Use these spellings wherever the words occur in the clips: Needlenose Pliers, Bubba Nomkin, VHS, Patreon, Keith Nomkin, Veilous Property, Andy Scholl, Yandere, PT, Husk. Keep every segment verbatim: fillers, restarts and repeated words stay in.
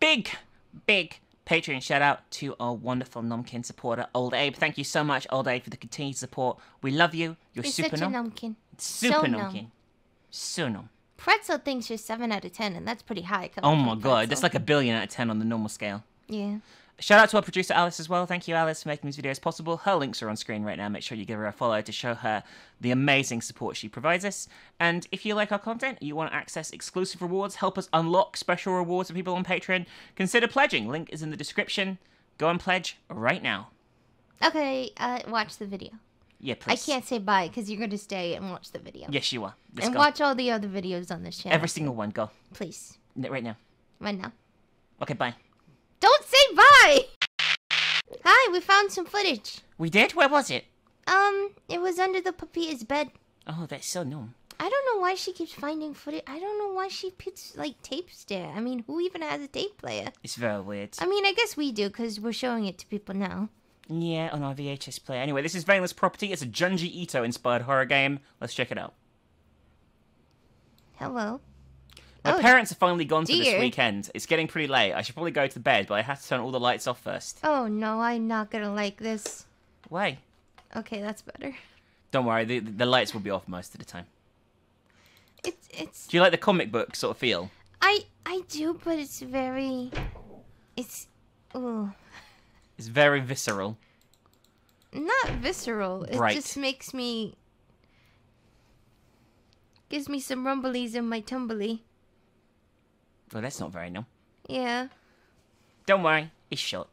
big, big Patreon shout out to our wonderful Nomkin supporter, Old Abe. Thank you so much, Old Abe, for the continued support. We love you. You're, you're super nom. Nomkin. Super so Nomkin. Numb. So nom. Pretzel thinks you're seven out of ten, and that's pretty high. Oh my god, pretzel. That's like a billion out of ten on the normal scale. Yeah. Shout out to our producer, Alice, as well. Thank you, Alice, for making these videos possible. Her links are on screen right now. Make sure you give her a follow to show her the amazing support she provides us. And if you like our content, you want to access exclusive rewards, help us unlock special rewards for people on Patreon, consider pledging. Link is in the description. Go and pledge right now. Okay, uh, watch the video. Yeah, please. I can't say bye because you're going to stay and watch the video. Yes, you are. Let's and go. Watch all the other videos on this channel. Every single one. Go. Please. Right now. Right now. Okay, bye. Don't say bye! Hi, we found some footage. We did? Where was it? Um, it was under the Papia's bed. Oh, that's so numb. I don't know why she keeps finding footage. I don't know why she puts, like, tapes there. I mean, who even has a tape player? It's very weird. I mean, I guess we do, because we're showing it to people now. Yeah, on our V H S player. Anyway, this is Veilous Property. It's a Junji Ito-inspired horror game. Let's check it out. Hello. My oh, parents have finally gone dear. for this weekend. It's getting pretty late. I should probably go to bed, but I have to turn all the lights off first. Oh no, I'm not gonna like this. Why? Okay, that's better. Don't worry, the the lights will be off most of the time. It's it's. Do you like the comic book sort of feel? I I do, but it's very, it's, ooh. It's very visceral. Not visceral. Bright. It just makes me. Gives me some rumblies in my tumbly. Well, that's not very numb. Yeah. Don't worry, it's short.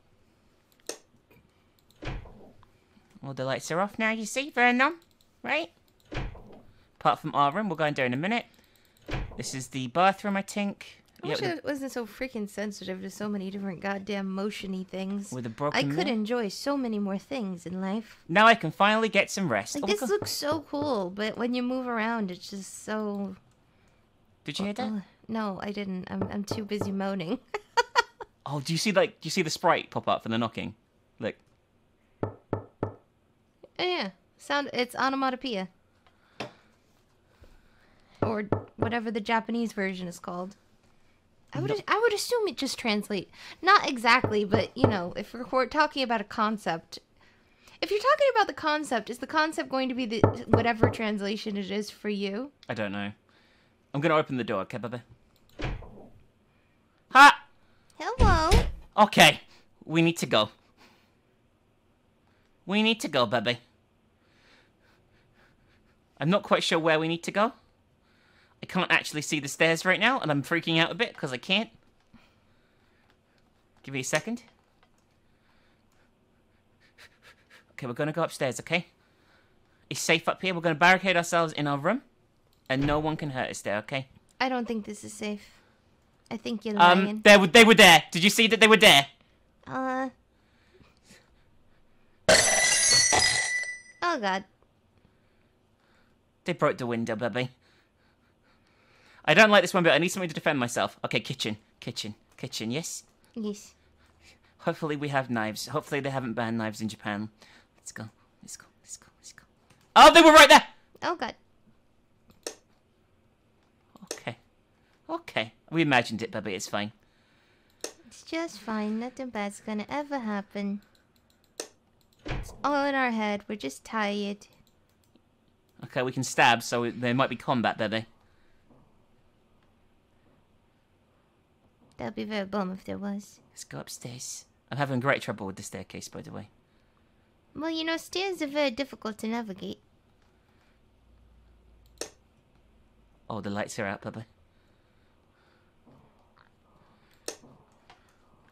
All the lights are off now, you see? Very numb, right? Apart from our room, we'll go in there in a minute. This is the bathroom, I think. I wish it wasn't so freaking sensitive to so many different goddamn motion-y things. With a broken I could mirror. enjoy so many more things in life. Now I can finally get some rest. Like, oh, this looks so cool, but when you move around, it's just so... Did you hear that? No, I didn't. I'm I'm too busy moaning. Oh, do you see like do you see the sprite pop up for the knocking? Look. Oh, yeah, sound. It's onomatopoeia, or whatever the Japanese version is called. I would no. I would assume it just translates. Not exactly, but you know, if we're talking about a concept, if you're talking about the concept, is the concept going to be the whatever translation it is for you? I don't know. I'm gonna open the door, okay, baby? Ha! Hello. Okay, we need to go. We need to go, baby. I'm not quite sure where we need to go. I can't actually see the stairs right now, and I'm freaking out a bit because I can't. Give me a second. Okay, we're gonna go upstairs, okay? It's safe up here. We're gonna barricade ourselves in our room. And no one can hurt us there, okay? I don't think this is safe. I think you're lying. Um, they were, they were there. Did you see that they were there? Uh... Oh, God. They broke the window, baby. I don't like this one, but I need something to defend myself. Okay, kitchen. Kitchen. Kitchen, yes? Yes. Hopefully we have knives. Hopefully they haven't banned knives in Japan. Let's go. Let's go. Let's go. Let's go. Oh, they were right there! Oh, God. Okay, we imagined it, baby. It's fine. It's just fine. Nothing bad's gonna ever happen. It's all in our head. We're just tired. Okay, we can stab, so there might be combat, baby. That'd be very bum if there was. Let's go upstairs. I'm having great trouble with the staircase, by the way. Well, you know, stairs are very difficult to navigate. Oh, the lights are out, baby.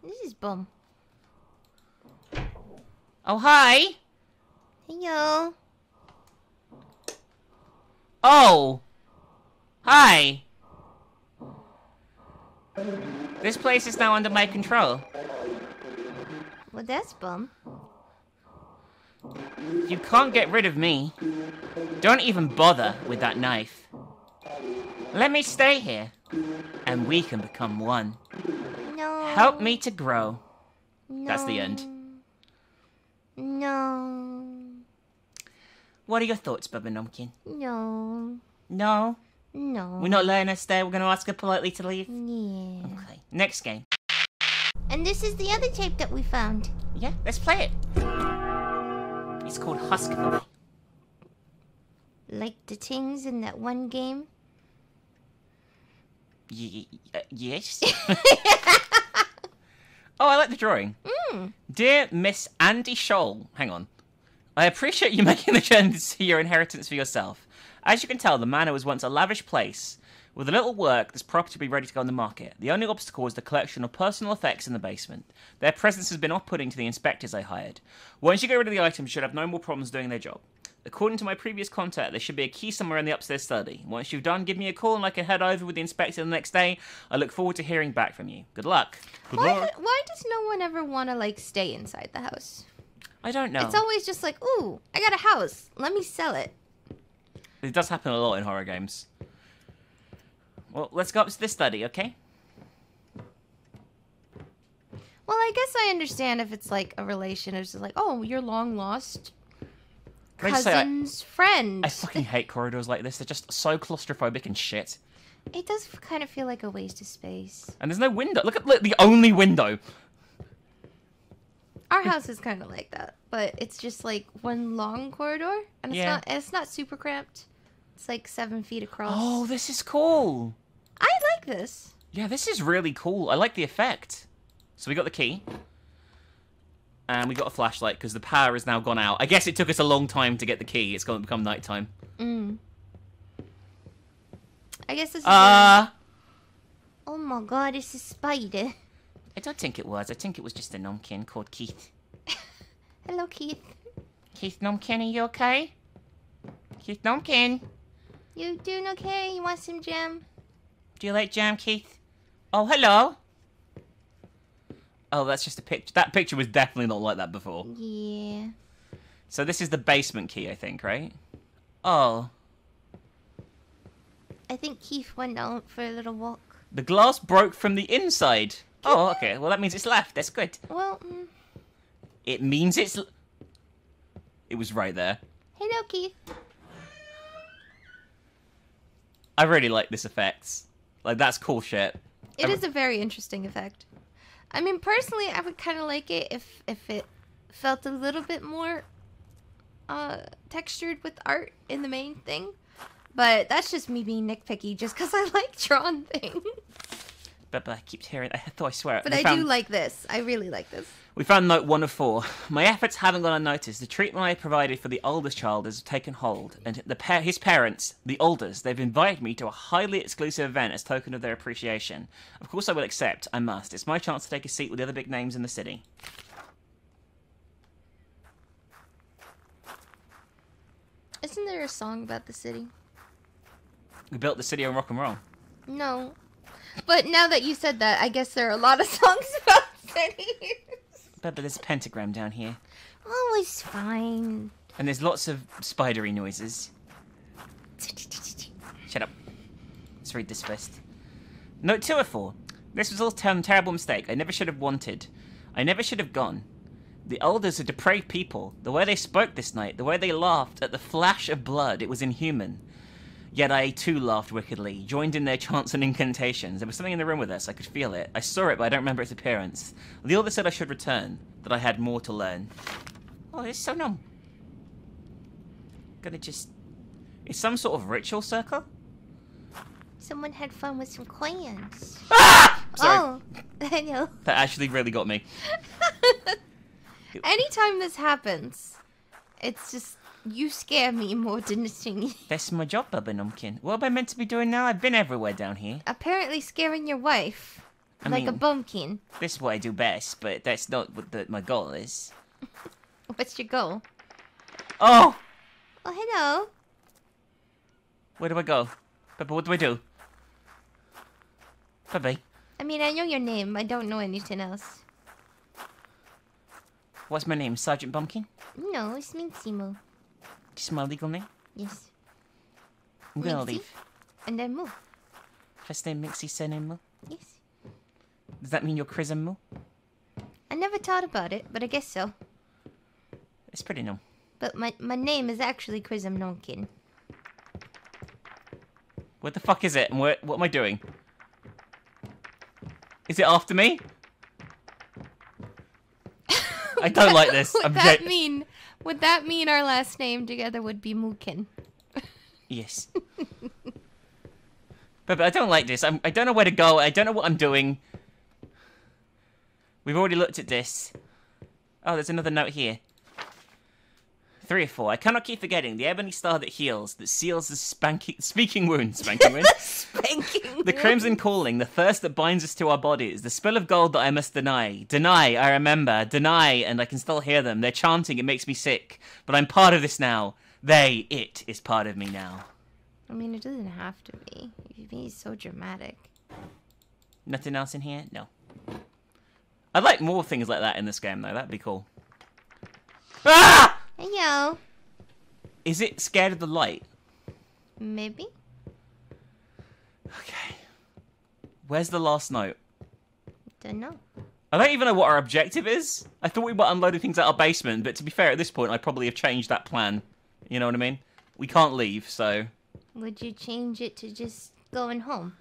This is bum. Oh, hi! Hello. Oh! Hi! This place is now under my control. Well, that's bum. You can't get rid of me. Don't even bother with that knife. Let me stay here, and we can become one. Help me to grow. No. That's the end. No. What are your thoughts, Bubba Nomkin? No. No? No. We're not letting her stay. We're going to ask her politely to leave? Yeah. Okay. Next game. And this is the other tape that we found. Yeah, let's play it. It's called Husk. Like the things in that one game? Y uh, yes. Oh, I like the drawing. Mm. Dear Miss Andy Scholl, hang on. I appreciate you making the journey to see your inheritance for yourself. As you can tell, the manor was once a lavish place. With a little work, this property will be ready to go on the market. The only obstacle is the collection of personal effects in the basement. Their presence has been off-putting to the inspectors I hired. Once you get rid of the items, you should have no more problems doing their job. According to my previous contact, there should be a key somewhere in the upstairs study. Once you've done, give me a call and I can head over with the inspector the next day. I look forward to hearing back from you. Good luck. Good why, luck. Why does no one ever want to, like, stay inside the house? I don't know. It's always just like, ooh, I got a house. Let me sell it. It does happen a lot in horror games. Well, let's go up to this study, okay? Well, I guess I understand if it's like a relation. It's just like, oh, you're long lost. Cousin's say, I, friend. I fucking hate corridors like this. They're just so claustrophobic and shit. It does kind of feel like a waste of space. And there's no window. Look at look, the only window. Our house is kind of like that, but it's just like one long corridor, and it's yeah. not and it's not super cramped. It's like seven feet across. Oh, this is cool. I like this. Yeah, this is really cool. I like the effect. So we got the key. And we got a flashlight because the power has now gone out. I guess it took us a long time to get the key. It's going to become nighttime. Mm. I guess this is... Uh... A... Oh my god, it's a spider. I don't think it was. I think it was just a nomkin called Keith. Hello, Keith. Keith Nomkin, are you okay? Keith Nomkin. You doing okay? You want some jam? Do you like jam, Keith? Oh, hello. Oh, that's just a picture. That picture was definitely not like that before. Yeah. So this is the basement key, I think, right? Oh. I think Keith went out for a little walk. The glass broke from the inside. Oh, okay. Well, that means it's left. That's good. Well... Mm. It means it's... L it was right there. Hello, Keith. I really like this effect. Like, that's cool shit. It is a very interesting effect. I mean, personally, I would kind of like it if if it felt a little bit more uh, textured with art in the main thing. But that's just me being nitpicky just because I like drawn things. But, but I keep hearing I thought I swear it. But we I found, do like this. I really like this. We found note one of four. My efforts haven't gone unnoticed. The treatment I provided for the oldest child has taken hold. And the pa his parents, the oldest, they've invited me to a highly exclusive event as token of their appreciation. Of course I will accept. I must. It's my chance to take a seat with the other big names in the city. Isn't there a song about the city? We built the city on rock and roll. No. But now that you said that, I guess there are a lot of songs about cities. But, but there's a pentagram down here. Oh, it's fine. And there's lots of spidery noises. Shut up. Let's read this first. Note two or four. This was all a terrible mistake. I never should have wanted. I never should have gone. The elders are depraved people. The way they spoke this night, the way they laughed at the flash of blood, it was inhuman. Yet I, too, laughed wickedly, joined in their chants and incantations. There was something in the room with us. I could feel it. I saw it, but I don't remember its appearance. The elder said I should return, that I had more to learn. Oh, it's so numb. Gonna just... It's some sort of ritual circle? Someone had fun with some coins. Ah! Sorry. Oh, I know. That actually really got me. Anytime this happens, it's just... You scare me more than anything. That's my job, Bubba Nomkin. What am I meant to be doing now? I've been everywhere down here. Apparently scaring your wife. I like mean, a bumpkin. This is what I do best, but that's not what the, my goal is. What's your goal? Oh! Oh, hello. Where do I go? Bubba, what do I do? Bubba. I mean, I know your name. I don't know anything else. What's my name? Sergeant Bumpkin? No, it's Minximo. Just my legal name? Yes. I'm gonna Mixie, leave. And then Moo. First name Mixie, surname Moo? Yes. Does that mean you're Chris and Moo? I never thought about it, but I guess so. It's pretty numb. But my my name is actually Chris and Nomkin. What the fuck is it? And where, what am I doing? Is it after me? I don't like this. Would I'm that j mean? Would that mean our last name together would be Mookin? Yes. But, but I don't like this. I'm, I don't know where to go. I don't know what I'm doing. We've already looked at this. Oh, there's another note here. Three or four. I cannot keep forgetting the ebony star that heals, that seals the spanking, speaking wound, spanking wound. Spanking wound. The crimson calling, the thirst that binds us to our bodies, the spill of gold that I must deny. Deny, I remember. Deny, and I can still hear them. They're chanting, it makes me sick. But I'm part of this now. They, it, is part of me now. I mean, it doesn't have to be. You're being so dramatic. Nothing else in here? No. I'd like more things like that in this game, though. That'd be cool. Ah! Hey, yo. Is it scared of the light? Maybe. Okay. Where's the last note? Don't know. I don't even know what our objective is. I thought we were unloading things out of our basement, but to be fair, at this point, I probably have changed that plan. You know what I mean? We can't leave, so... Would you change it to just going home?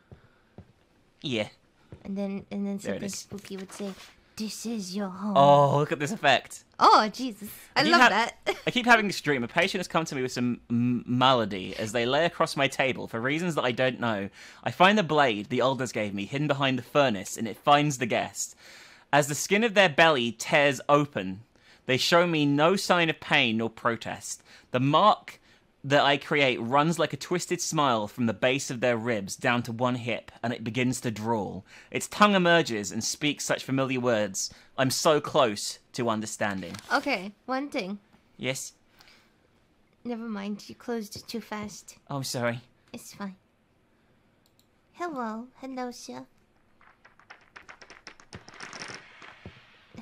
Yeah. And then and then something spooky would say, "This is your home." Oh, look at this effect. Oh, Jesus. I, I love that. I keep having this dream. A patient has come to me with some m malady as they lay across my table for reasons that I don't know. I find the blade the elders gave me hidden behind the furnace, and it finds the guest. As the skin of their belly tears open, they show me no sign of pain nor protest. The mark that I create runs like a twisted smile from the base of their ribs down to one hip, and it begins to drawl. Its tongue emerges and speaks such familiar words. I'm so close to understanding. Okay, one thing. Yes? Never mind, you closed it too fast. Oh, sorry. It's fine. Hello, hello, sir.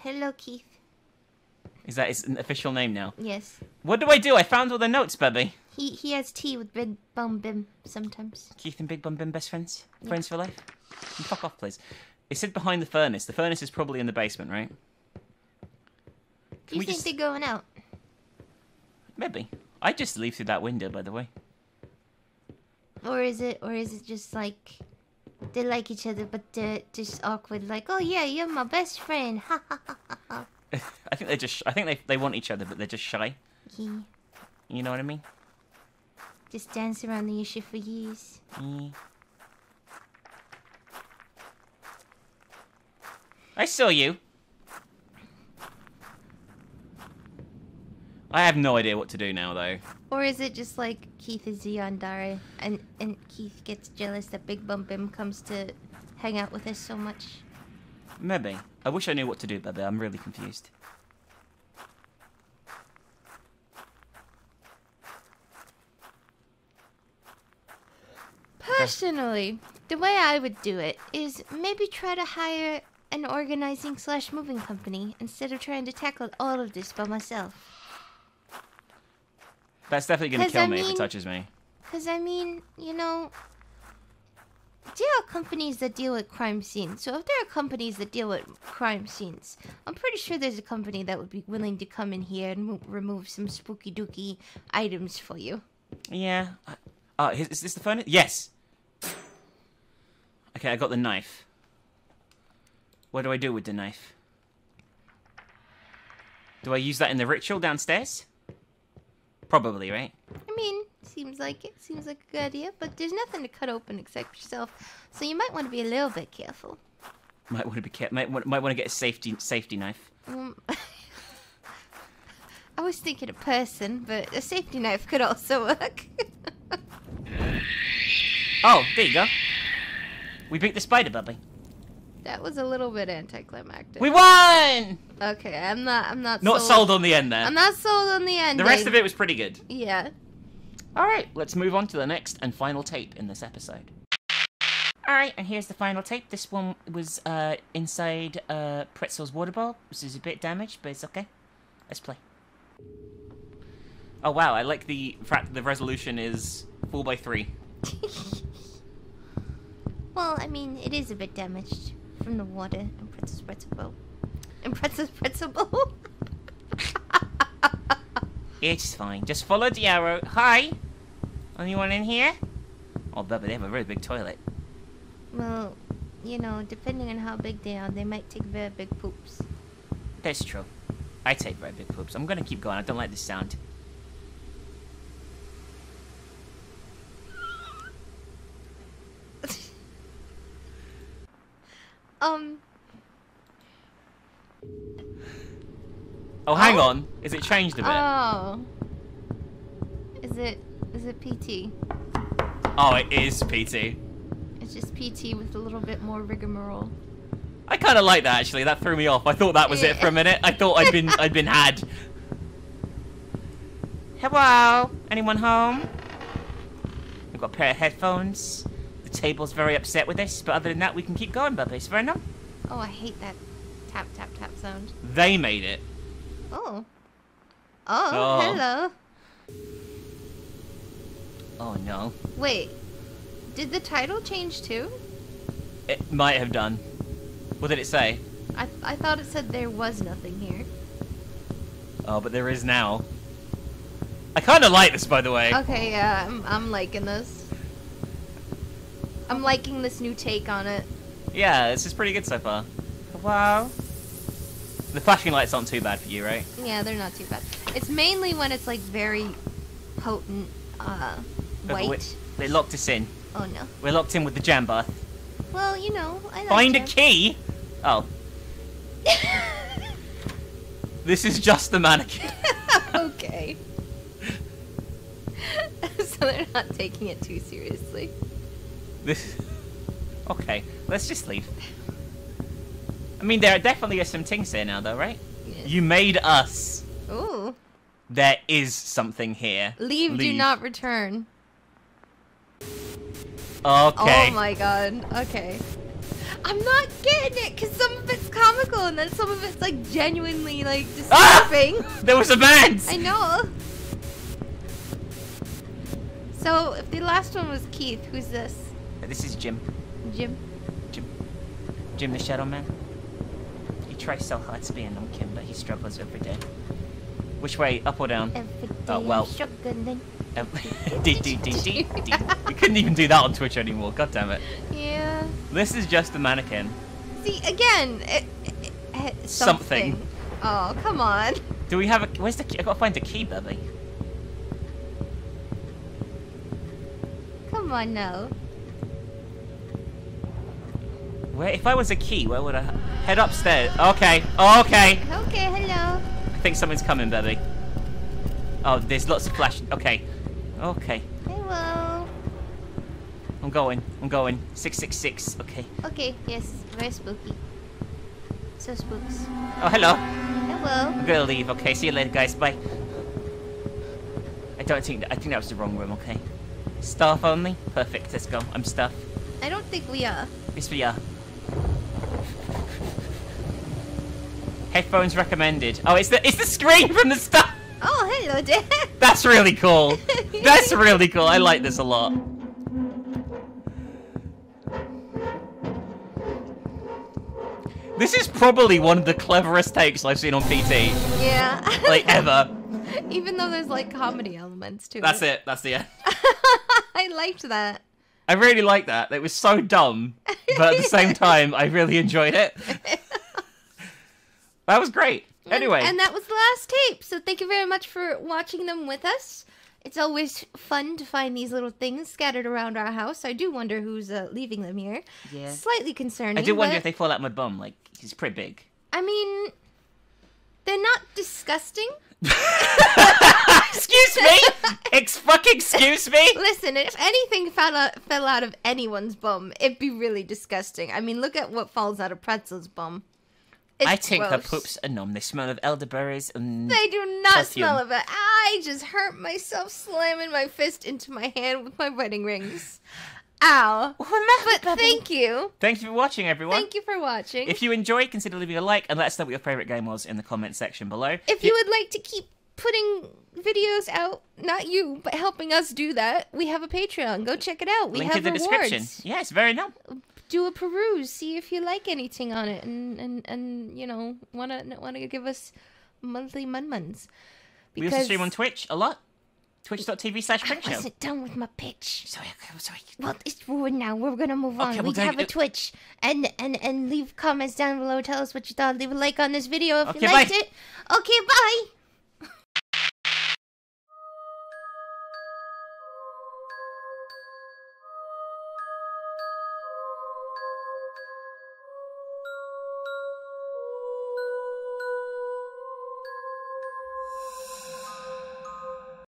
Hello, Keith. Is that his official name now? Yes. What do I do? I found all the notes, baby. He he has tea with Big Bum Bim sometimes. Keith and Big Bum Bim best friends? Yep. Friends for life? You fuck off, please. It said behind the furnace. The furnace is probably in the basement, right? Can you think just... they're going out? Maybe. I just leave through that window, by the way. Or is it or is it just like they like each other, but they're just awkward, like, "Oh yeah, you're my best friend." Ha ha ha ha ha. I think they just. I think they they want each other, but they're just shy. Yeah. You know what I mean? Just dance around the issue for years. Yeah. I saw you. I have no idea what to do now, though. Or is it just like Keith is the Yandere, and and Keith gets jealous that Big Bum Bim comes to hang out with us so much? Maybe. I wish I knew what to do, baby. I'm really confused. Personally, the way I would do it is maybe try to hire an organizing slash moving company instead of trying to tackle all of this by myself. That's definitely going to kill I me mean, if it touches me. Because, I mean, you know... There are companies that deal with crime scenes, so if there are companies that deal with crime scenes, I'm pretty sure there's a company that would be willing to come in here and mo remove some spooky-dooky items for you. Yeah. Uh, is this the furnace? Yes! Okay, I got the knife. What do I do with the knife? Do I use that in the ritual downstairs? Probably, right? I mean... Seems like it. Seems like a good idea, but there's nothing to cut open except yourself, so you might want to be a little bit careful. Might want to be careful. Might, might want to get a safety safety knife. Um, I was thinking a person, but a safety knife could also work. Oh, there you go. We beat the spider, Bubby. That was a little bit anticlimactic. We won! Okay, I'm not. I'm not. Not sold, sold on the end there. I'm not sold on the end. The rest of it was pretty good. Yeah. Alright, let's move on to the next and final tape in this episode. Alright, and here's the final tape. This one was uh, inside uh, Pretzel's water bowl, which is a bit damaged, but it's okay. Let's play. Oh wow, I like the fact that the resolution is four by three. Well, I mean, it is a bit damaged from the water in Princess Principle. In Princess Principle? It's fine. Just follow the arrow. Hi! Anyone in here? Oh, but they have a really big toilet. Well, you know, depending on how big they are, they might take very big poops. That's true. I type rabbit poops. I'm gonna keep going. I don't like this sound. um. Oh, hang oh. on. Is it changed a bit? Oh. Is it? Is it P T? Oh, it is P T. It's just P T with a little bit more rigmarole. I kind of like that actually. That threw me off. I thought that was it for a minute. I thought I'd been I'd been had. Hello, anyone home? We've got a pair of headphones. The table's very upset with this, but other than that, we can keep going, Bubba. It's fair enough. Oh, I hate that tap tap tap sound. They made it. Oh. Oh. Oh. Hello. Oh no. Wait. Did the title change too? It might have done. What did it say? I, th I thought it said there was nothing here. Oh, but there is now. I kind of like this, by the way. Okay, yeah, I'm, I'm liking this. I'm liking this new take on it. Yeah, this is pretty good so far. Wow. The flashing lights aren't too bad for you, right? Yeah, they're not too bad. It's mainly when it's, like, very potent uh, white. They locked us in. Oh, no. We're locked in with the jam bath. Well, you know, I like Find jam. a key? Oh. This is just the mannequin. Okay. So they're not taking it too seriously. This... Okay, let's just leave. I mean, there are definitely some things here now, though, right? Yeah. You made us. Ooh. There is something here. Leave, leave. Do not return. Okay. Oh my god. Okay. I'm not getting it because some of it's comical and then some of it's like genuinely like disturbing. Ah! There was a band. I know. So if the last one was Keith, who's this? This is Jim. Jim. Jim. Jim the Shadow Man. He tries so hard to be a Numkin, but he struggles every day. Which way, up or down? Every day oh, well. de de de de de. We couldn't even do that on Twitch anymore. God damn it. Yeah. This is just the mannequin. See again. It, it, it, something. something. Oh come on. Do we have a? Where's the key? I gotta find the key, baby. Come on now. Where? If I was a key, where would I head upstairs? Okay. Oh, okay. Okay. Hello. I think someone's coming, baby. Oh, there's lots of flash. Okay. Okay. Hello. I'm going. I'm going. six six six. Okay. Okay. Yes. Very spooky. So spooks. Oh, hello. Hello. I'm gonna leave. Okay. See you later, guys. Bye. I don't think... That, I think that was the wrong room. Okay. Staff only? Perfect. Let's go. I'm staff. I don't think we are. Yes, we are. Headphones recommended. Oh, it's the it's the screen from the staff. Oh, hello there. That's really cool. That's really cool. I like this a lot. This is probably one of the cleverest takes I've seen on P T. Yeah. Like, ever. Even though there's, like, comedy elements to it. That's it. That's the end. I liked that. I really liked that. It was so dumb. But at the same time, I really enjoyed it. That was great. Anyway. And that was the last tape. So thank you very much for watching them with us. It's always fun to find these little things scattered around our house. I do wonder who's uh, leaving them here. Yeah. Slightly concerning. I do wonder if they fall out my bum. Like, he's pretty big. I mean, they're not disgusting. Excuse me? Ex fucking excuse me? Listen, if anything fell out, fell out of anyone's bum, it'd be really disgusting. I mean, look at what falls out of Pretzel's bum. It's I think gross. Her poops are numb. They smell of elderberries and They do not perfume. smell of it. I just hurt myself slamming my fist into my hand with my wedding rings. Ow. Well, but Bubba. thank you. Thank you for watching, everyone. Thank you for watching. If you enjoyed, consider leaving a like and let us know what your favourite game was in the comments section below. If you would like to keep putting videos out, not you, but helping us do that, we have a Patreon. Go check it out. We Link have in the rewards. description. Yeah, it's very numb. Do a peruse, see if you like anything on it, and and and you know wanna wanna give us monthly mun muns. We also stream on Twitch a lot. twitch dot T V slash Prince Show. I wasn't done with my pitch. Sorry, okay, sorry. Well, it's ruined now. We're gonna move okay, on. We'll we take, have a Twitch. And, and and leave comments down below. Tell us what you thought. Leave a like on this video if okay, you liked bye. it. Okay, bye.